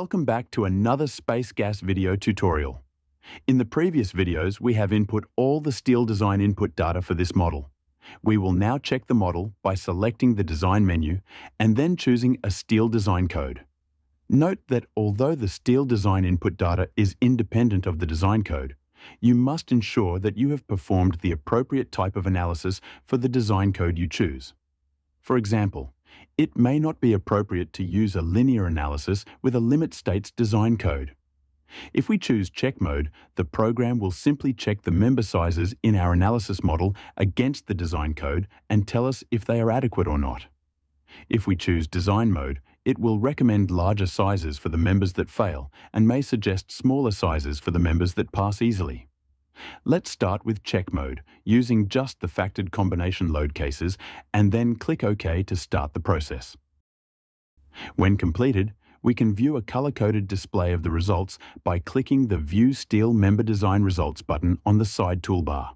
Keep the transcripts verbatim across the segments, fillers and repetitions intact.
Welcome back to another space gas video tutorial. In the previous videos, we have input all the steel design input data for this model. We will now check the model by selecting the design menu and then choosing a steel design code. Note that although the steel design input data is independent of the design code, you must ensure that you have performed the appropriate type of analysis for the design code you choose. For example, it may not be appropriate to use a linear analysis with a limit state's design code. If we choose check mode, the program will simply check the member sizes in our analysis model against the design code and tell us if they are adequate or not. If we choose design mode, it will recommend larger sizes for the members that fail and may suggest smaller sizes for the members that pass easily. Let's start with check mode, using just the factored combination load cases, and then click OK to start the process. When completed, we can view a color-coded display of the results by clicking the View Steel Member Design Results button on the side toolbar.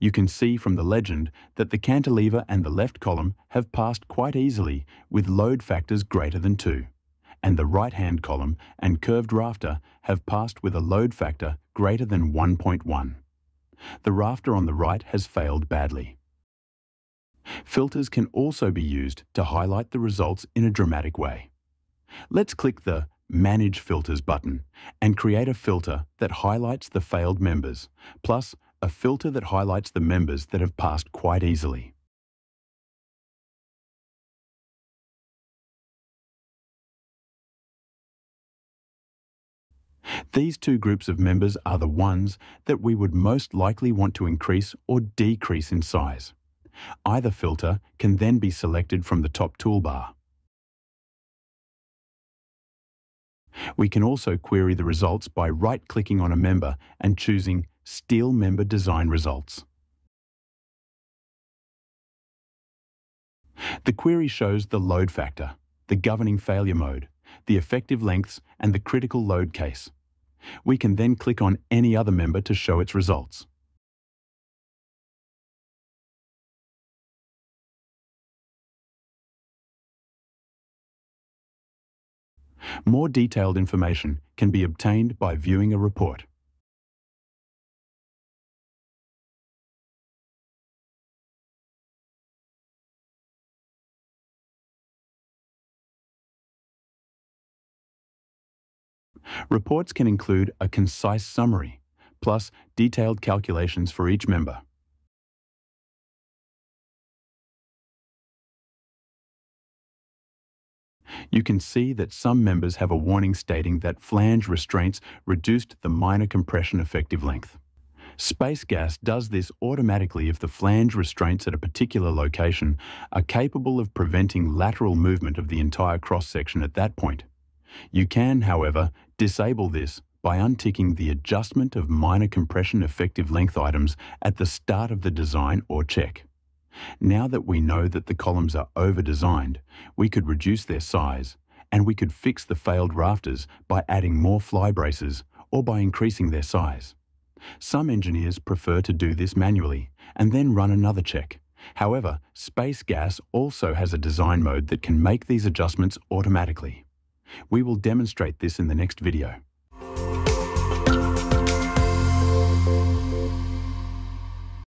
You can see from the legend that the cantilever and the left column have passed quite easily with load factors greater than two, and the right-hand column and curved rafter have passed with a load factor greater than one point one. The rafter on the right has failed badly. Filters can also be used to highlight the results in a dramatic way. Let's click the Manage Filters button and create a filter that highlights the failed members, plus a filter that highlights the members that have passed quite easily. These two groups of members are the ones that we would most likely want to increase or decrease in size. Either filter can then be selected from the top toolbar. We can also query the results by right-clicking on a member and choosing Steel Member Design Results. The query shows the load factor, the governing failure mode, the effective lengths, and the critical load case. We can then click on any other member to show its results. More detailed information can be obtained by viewing a report. Reports can include a concise summary, plus detailed calculations for each member. You can see that some members have a warning stating that flange restraints reduced the minor compression effective length. Space gas does this automatically if the flange restraints at a particular location are capable of preventing lateral movement of the entire cross-section at that point. You can, however, disable this by unticking the adjustment of minor compression effective length items at the start of the design or check. Now that we know that the columns are over-designed, we could reduce their size, and we could fix the failed rafters by adding more fly braces or by increasing their size. Some engineers prefer to do this manually and then run another check. However, Space Gas also has a design mode that can make these adjustments automatically. We will demonstrate this in the next video.